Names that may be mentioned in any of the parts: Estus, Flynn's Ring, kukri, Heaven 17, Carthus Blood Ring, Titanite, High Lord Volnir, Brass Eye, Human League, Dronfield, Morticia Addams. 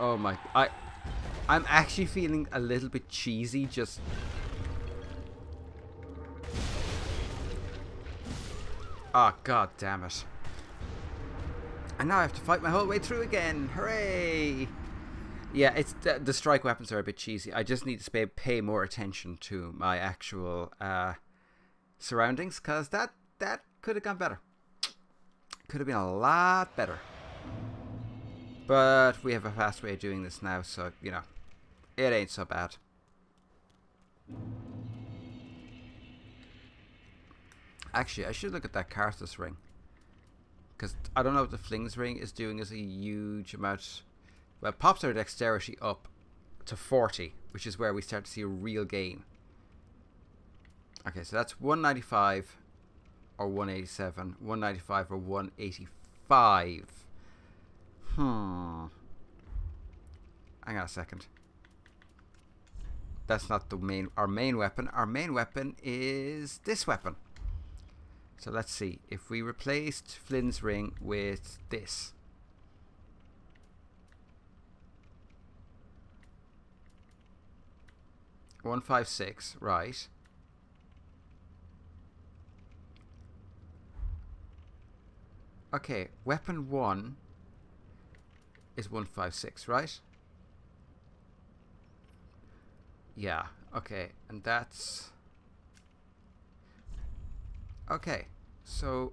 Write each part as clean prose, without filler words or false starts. Oh my, I'm actually feeling a little bit cheesy just... Ah, oh, god damn it. And now I have to fight my whole way through again. Hooray! Yeah, it's the strike weapons are a bit cheesy. I just need to pay more attention to my actual surroundings, because that could have gone better. Could have been a lot better. But we have a fast way of doing this now, so, you know, it ain't so bad. Actually, I should look at that Carthus ring. Because I don't know what the Flynn's ring is doing as a huge amount. Well, it pops our dexterity up to 40, which is where we start to see a real gain. Okay, so that's 195 or 187. 195 or 185. Hang on a second. That's not the main. Our main weapon. Our main weapon is this weapon. So let's see. If we replaced Flynn's ring with this. .156, right. Okay, weapon 1 is 156, right? Yeah, okay, and that's... Okay, so...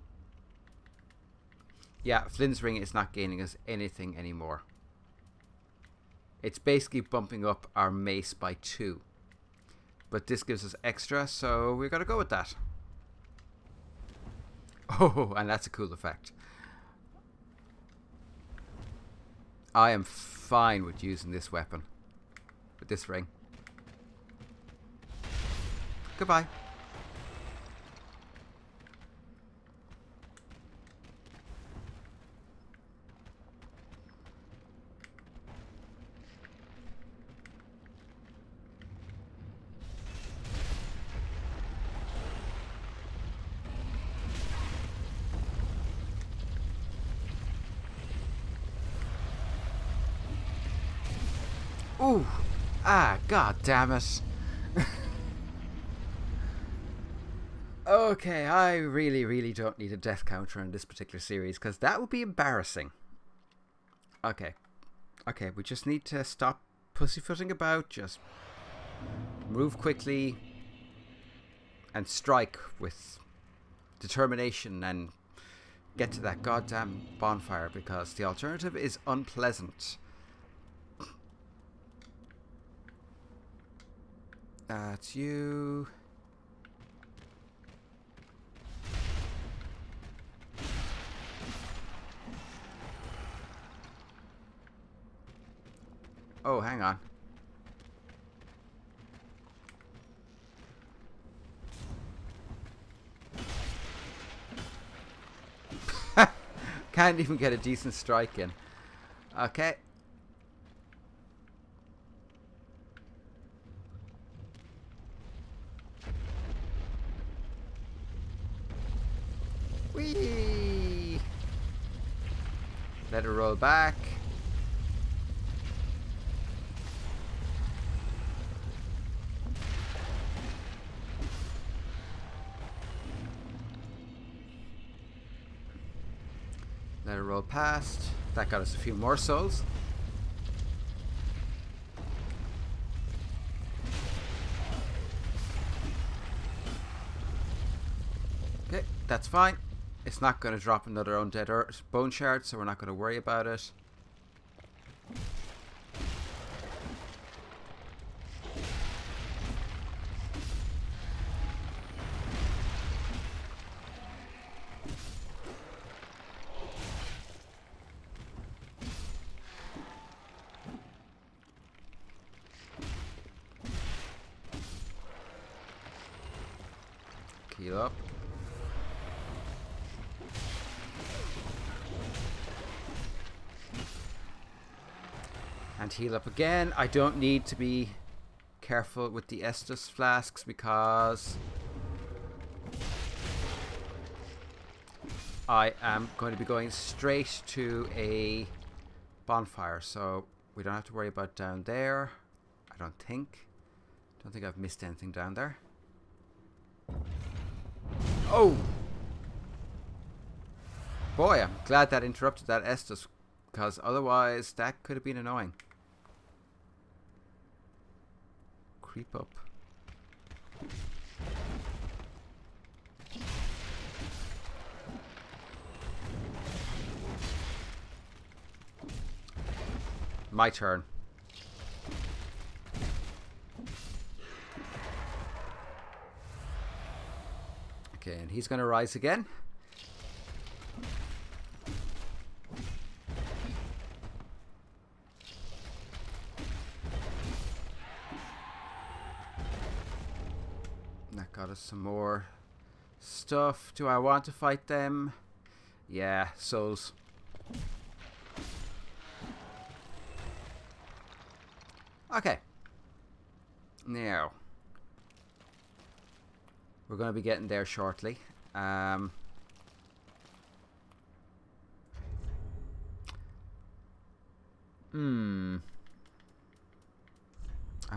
Yeah, Flynn's ring is not gaining us anything anymore. It's basically bumping up our mace by 2. But this gives us extra, so we're going to go with that. Oh, and that's a cool effect. I am fine with using this weapon. With this ring. Goodbye. Ooh! Ah, god damn it. Okay, I really don't need a death counter in this particular series, because that would be embarrassing. Okay. Okay, we just need to stop pussyfooting about, just move quickly and strike with determination and get to that goddamn bonfire, because the alternative is unpleasant. That's you. Oh, hang on. Can't even get a decent strike in. Okay. Whee! Let it roll back. Let it roll past. That got us a few more souls. Okay, that's fine. It's not going to drop another undead earth bone shard, so we're not going to worry about it. Heal up. And heal up again. I don't need to be careful with the Estus flasks because I am going to be going straight to a bonfire. So We don't have to worry about down there. I don't think. Don't think I've missed anything down there. Oh! Boy, I'm glad that interrupted that Estus, because otherwise that could have been annoying. Creep up. My turn. Okay, and he's going to rise again. That got us some more stuff. Do I want to fight them? Yeah, souls. Okay. Now we're going to be getting there shortly. How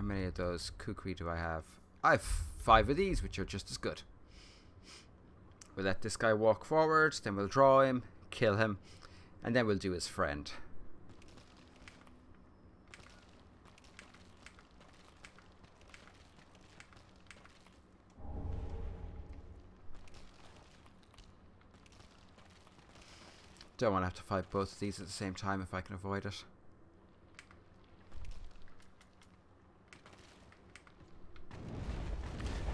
many of those kukri do I have? I have 5 of these, which are just as good. We'll let this guy walk forward, then we'll draw him, kill him, and then we'll do his friend. Don't want to have to fight both of these at the same time if I can avoid it.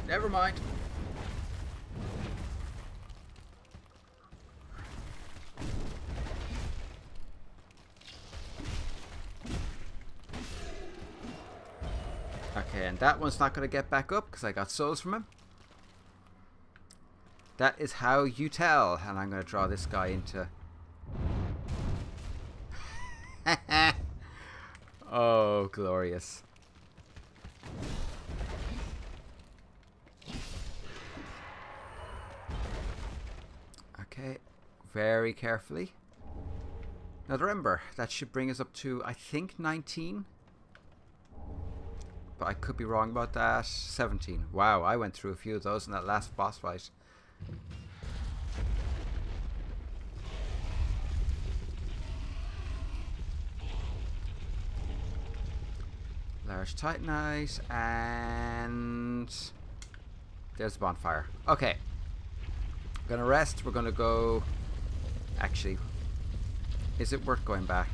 Never mind. Okay, and that one's not going to get back up because I got souls from him. That is how you tell. And I'm going to draw this guy into... Oh, glorious. Okay, very carefully. Now remember, that should bring us up to, I think, 19. But I could be wrong about that. 17. Wow, I went through a few of those in that last boss fight. Large Titanite, and there's the bonfire. Okay, I'm gonna rest. We're gonna go. Actually, is it worth going back?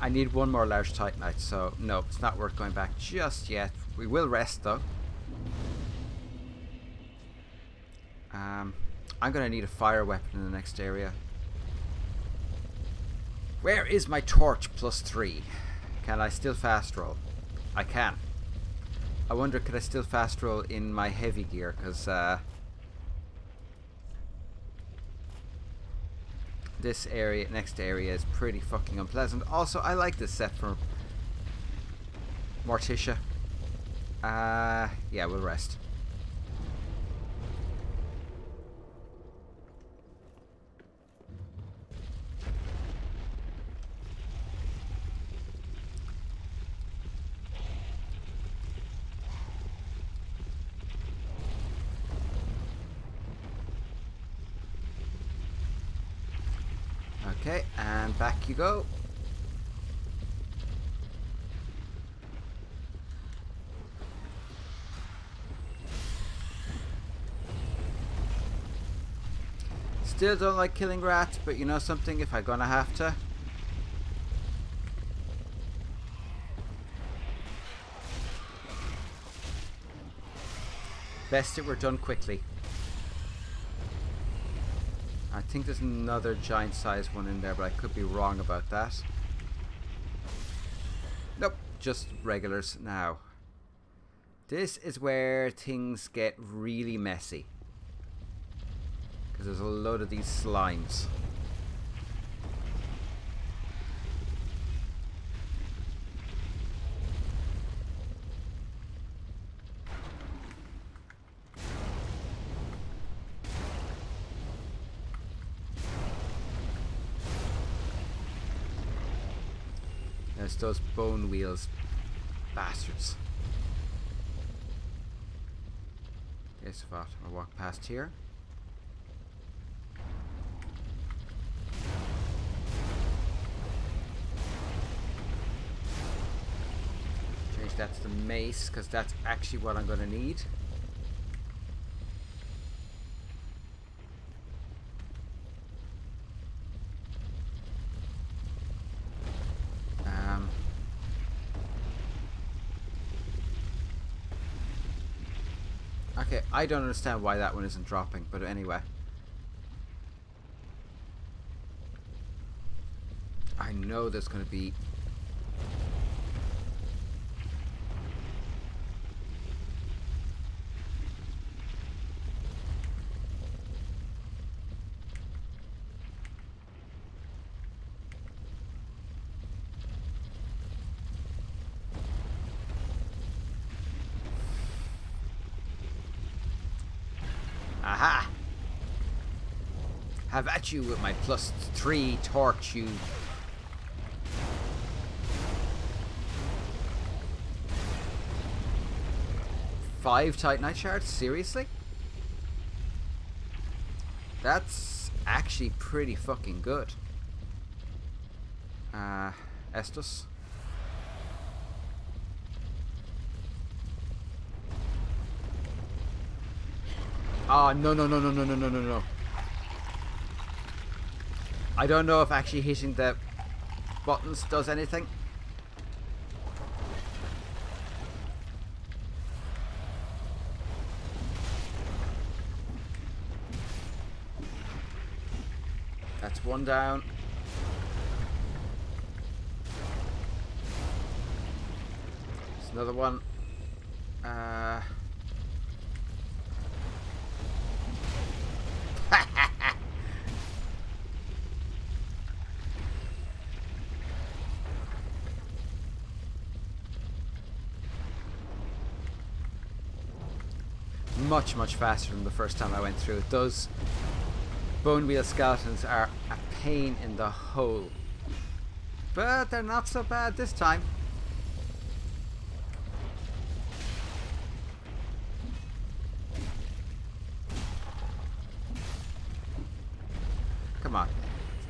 I need one more large Titanite, so no, it's not worth going back just yet. We will rest though. I'm gonna need a fire weapon in the next area. Where is my torch +3? Can I still fast roll? I can. I wonder, could I still fast roll in my heavy gear? Because this area, next area, is pretty fucking unpleasant. Also, I like this set from Morticia. Yeah, we'll rest. Okay, and back you go. Still don't like killing rats, but you know something, if I'm gonna have to. Best it were done quickly. I think there's another giant-sized one in there, but I could be wrong about that. Nope, just regulars now. This is where things get really messy. Because there's a load of these slimes. There's those bone wheels. Bastards. Okay, so what? I'll walk past here. Change that to the mace, because that's actually what I'm going to need. Okay, I don't understand why that one isn't dropping, but anyway. I know there's going to be... Aha! Have at you with my +3 torch, you... Five Titanite shards? Seriously? That's actually pretty fucking good. Estus. Oh, no. I don't know if actually hitting the buttons does anything. That's one down. There's another one. Much faster than the first time I went through it. Those bone wheel skeletons are a pain in the hole, but they're not so bad this time. Come on,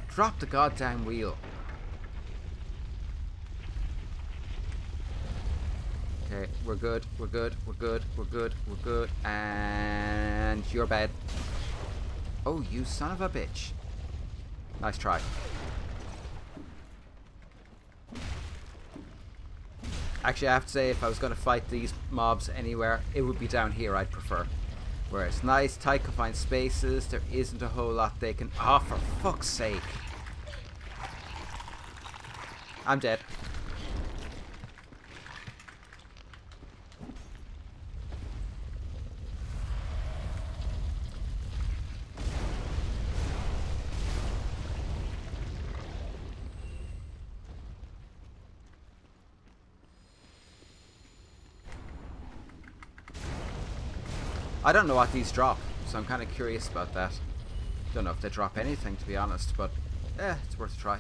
drop the goddamn wheel. Okay, we're good, and you're bad. Oh, you son of a bitch. Nice try. Actually, I have to say, if I was going to fight these mobs anywhere, it would be down here, I'd prefer. Where it's nice, tight, confined spaces, there isn't a whole lot they can... Oh, for fuck's sake. I'm dead. I don't know what these drop, so I'm kind of curious about that. Don't know if they drop anything, to be honest, but it's worth a try.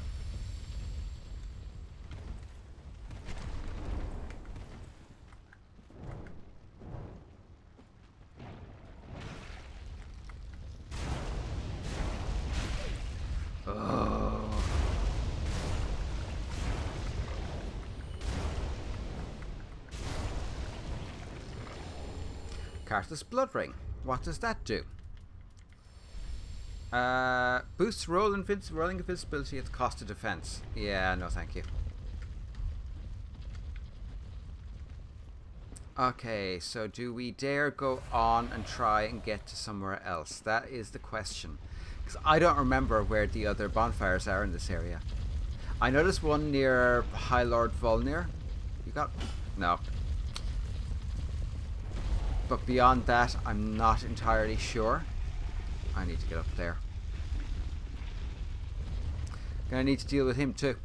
Carthus Blood Ring. What does that do? Boosts rolling invincibility at the cost of defense. Yeah, no thank you. Okay, so do we dare go on and try and get to somewhere else? That is the question. Because I don't remember where the other bonfires are in this area. I noticed one near High Lord Volnir. You got... No. But beyond that, I'm not entirely sure. I need to get up there. Gonna need to deal with him too.